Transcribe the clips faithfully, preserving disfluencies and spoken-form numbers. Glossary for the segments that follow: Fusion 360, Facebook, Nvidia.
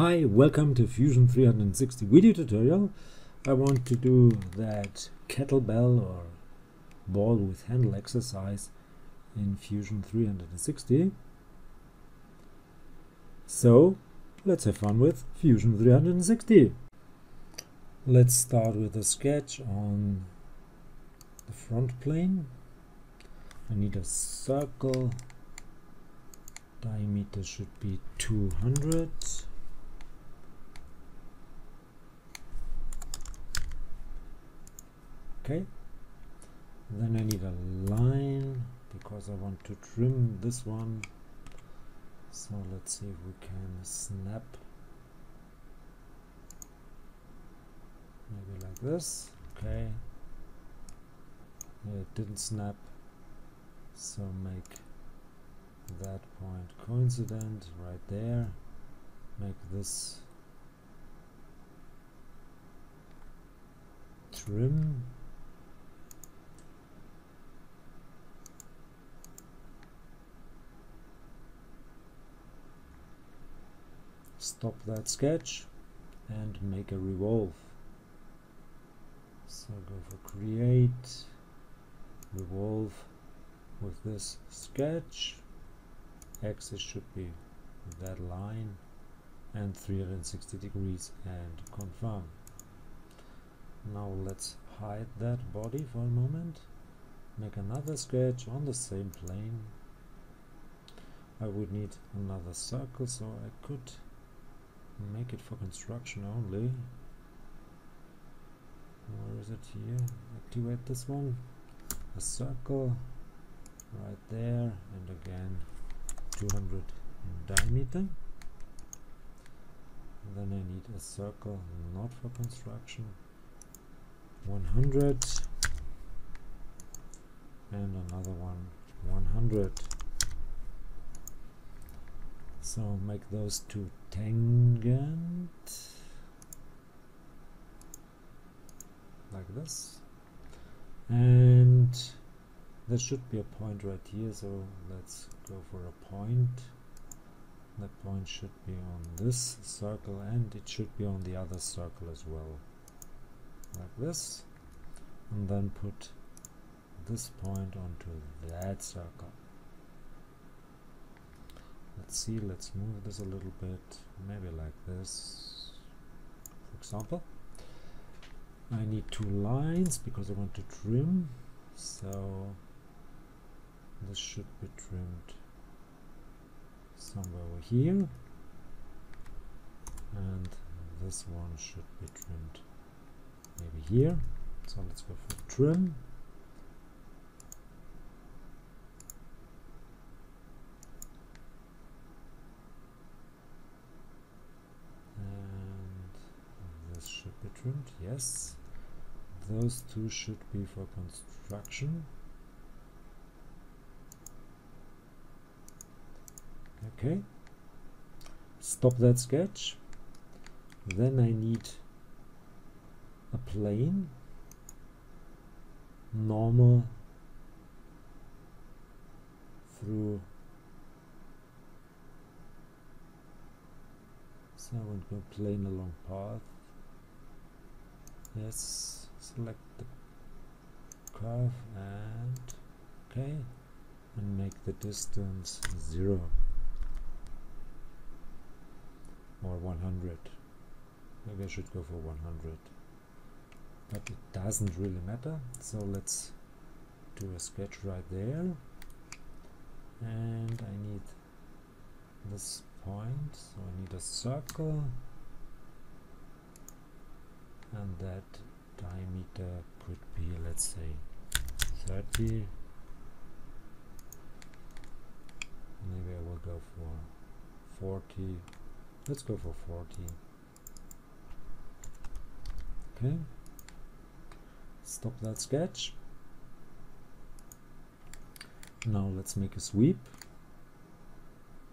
Hi, welcome to Fusion three sixty video tutorial. I want to do that kettlebell or ball with handle exercise in Fusion three sixty. So let's have fun with Fusion three sixty. Let's start with a sketch on the front plane. I need a circle. Diameter should be two hundred. Okay, then I need a line because I want to trim this one, so let's see if we can snap, maybe like this. Okay, yeah, it didn't snap, so make that point coincident right there, make this trim. Stop that sketch and make a revolve. So go for create, revolve with this sketch. Axis should be that line and three sixty degrees and confirm. Now let's hide that body for a moment. Make another sketch on the same plane. I would need another circle, so I could make it for construction only. Where is it? Here, activate this one, a circle right there, and again two hundred in diameter. Then I need a circle not for construction, one hundred, and another one, one hundred. So make those two tangent like this, and there should be a point right here, so let's go for a point. That point should be on this circle and it should be on the other circle as well, like this, and then put this point onto that circle. Let's see, let's move this a little bit, maybe like this, for example. I need two lines because I want to trim, so this should be trimmed somewhere over here, and this one should be trimmed maybe here. So let's go for trim. Trimmed, yes. Those two should be for construction. Okay, stop that sketch. Then I need a plane, normal through, so I want to go plane along path. Yes, select the curve and okay, and make the distance zero or one hundred. Maybe I should go for one hundred, but it doesn't really matter. So let's do a sketch right there, and I need this point, so I need a circle, and that diameter could be, let's say, thirty. Maybe I will go for forty. Let's go for forty. Okay, stop that sketch. Now let's make a sweep.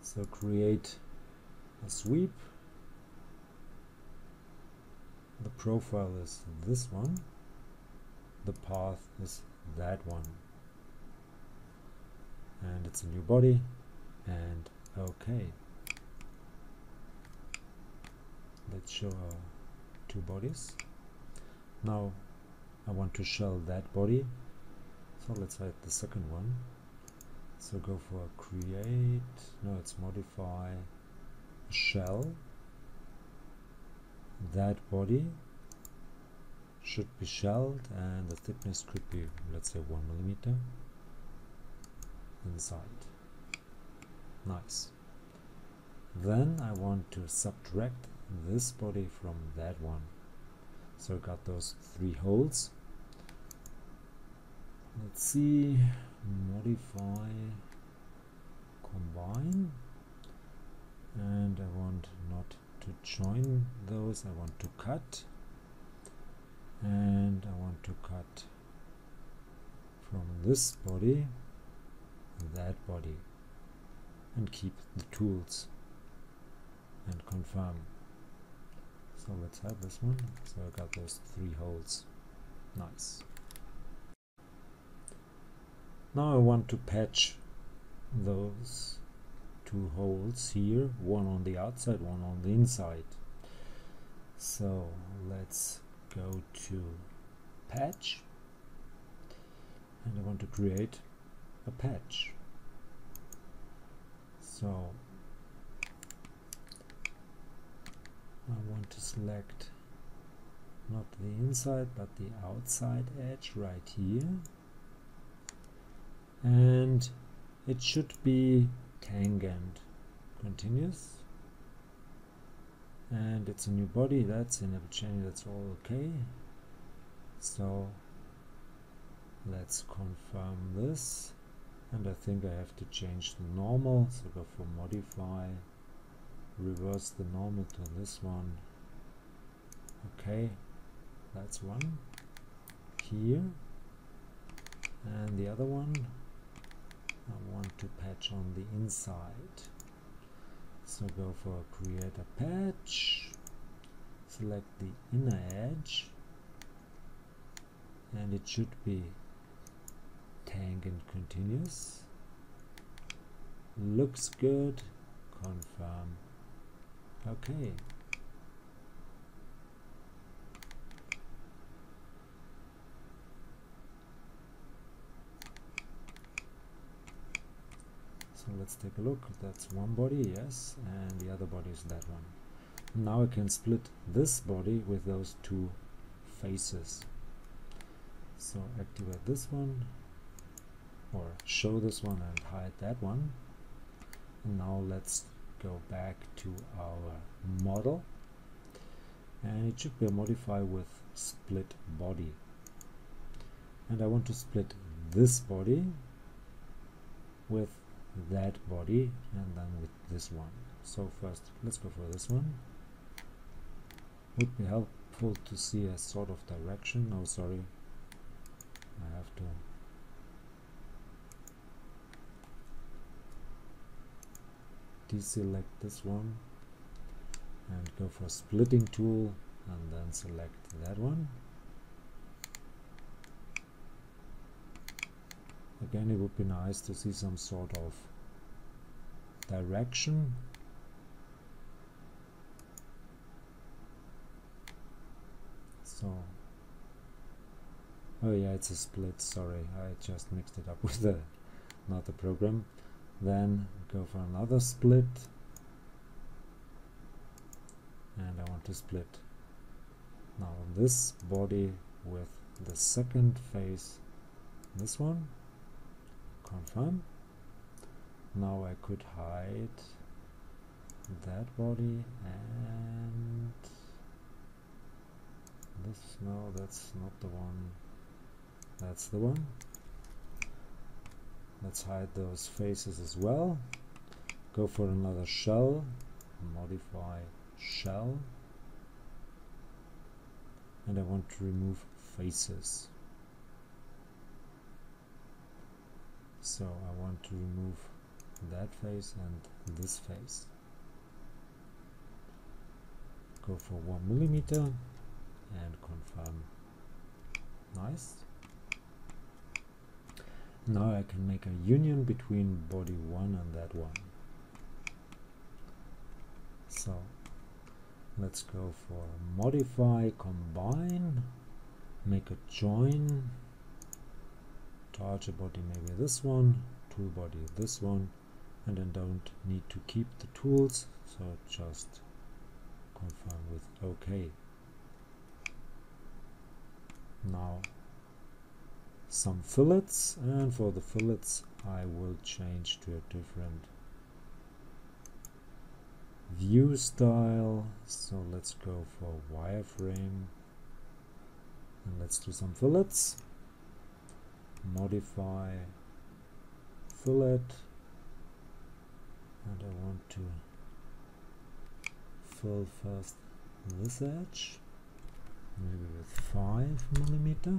So create a sweep. The profile is this one, the path is that one, and it's a new body, and okay. let's show our two bodies. Now I want to shell that body, so let's add the second one. So go for create, no, it's modify shell. That body should be shelled, and the thickness could be, let's say, one millimeter inside. Nice. Then I want to subtract this body from that one. So I got those three holes. Let's see, modify, combine, and I want not to join those, I want to cut, and I want to cut from this body that body, and keep the tools and confirm. So let's have this one. So I got those three holes. Nice. Now I want to patch those two holes here, one on the outside, one on the inside. So let's go to patch, and I want to create a patch. So I want to select not the inside but the outside edge right here, and it should be tangent continuous, and it's a new body, that's in every chain, that's all okay. So let's confirm this, and I think I have to change the normal, so go for modify, reverse the normal to this one. Okay, that's one here, and the other one I want to patch on the inside. So go for create a patch, select the inner edge, and it should be tangent continuous. Looks good, confirm. Okay, so let's take a look. That's one body, yes, and the other body is that one. Now I can split this body with those two faces. So activate this one, or show this one and hide that one. And now let's go back to our model, and it should be a modify with split body, and I want to split this body with that body and then with this one. So first let's go for this one. Would be helpful to see a sort of direction. No, sorry, I have to deselect this one and go for splitting tool, and then select that one again. It would be nice to see some sort of direction. So oh yeah, it's a split, sorry, I just mixed it up with the not the program. Then go for another split, and I want to split now this body with the second face, this one, confirm. Now I could hide that body and this, no, that's not the one, that's the one. Let's hide those faces as well. Go for another shell, modify shell, and I want to remove faces. So I want to remove that face and this face. Go for one millimeter and confirm. Nice. Now I can make a union between body one and that one. So let's go for modify, combine, make a join, target body maybe this one, tool body this one, and then don't need to keep the tools, so just confirm with OK. Now some fillets, and for the fillets I will change to a different view style, so let's go for wireframe and let's do some fillets. Modify fillet, and I want to fill first this edge, maybe with five millimeter.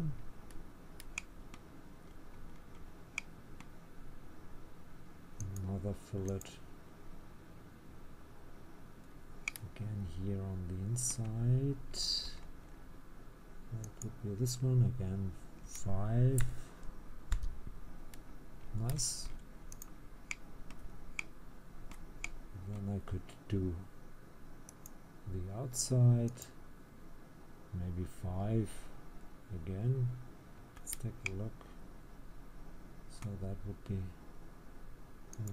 Another fillet again here on the inside, that would be this one again, five. Nice. Then I could do the outside, maybe five again. Let's take a look. So that would be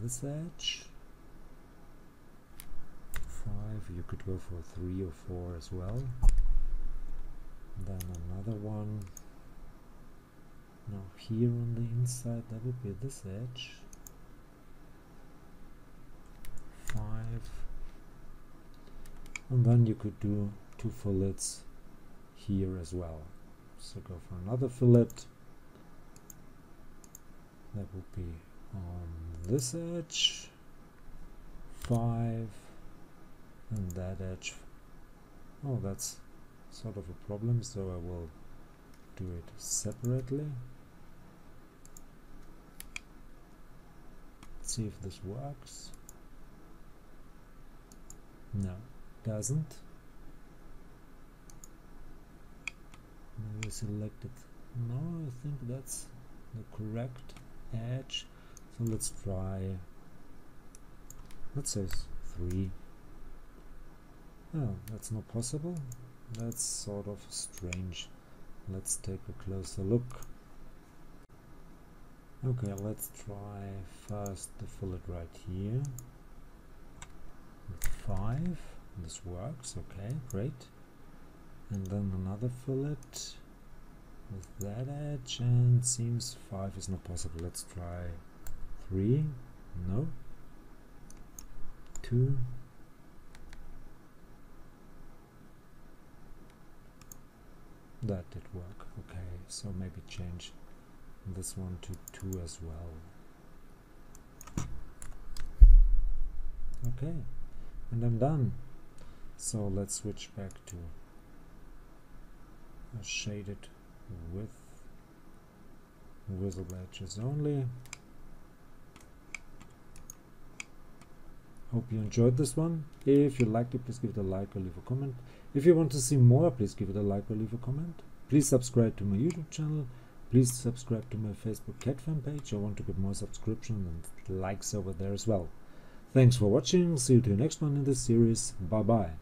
this edge. Five. You could go for three or four as well. Then another one. Now here on the inside, that would be this edge. Five. And then you could do two fillets here as well. So go for another fillet. That would be on this edge. Five. And that edge. Oh, that's sort of a problem, so I will do it separately. Let's see if this works. No, doesn't. Maybe select it. No, I think that's the correct edge. So let's try. Let's say three. Oh, that's not possible. That's sort of strange. Let's take a closer look. Okay, let's try first the fillet right here. Five. This works. Okay, great. And then another fillet with that edge, and seems five is not possible. Let's try three. No. Two. That did work. Okay, so maybe change this one to two as well. Okay, and I'm done. So let's switch back to a shaded with visible edges only. Hope you enjoyed this one. If you liked it, please give it a like or leave a comment. If you want to see more, please give it a like or leave a comment. Please subscribe to my YouTube channel. Please subscribe to my Facebook cat fan page. I want to get more subscriptions and likes over there as well. Thanks for watching. See you to the next one in this series. Bye bye.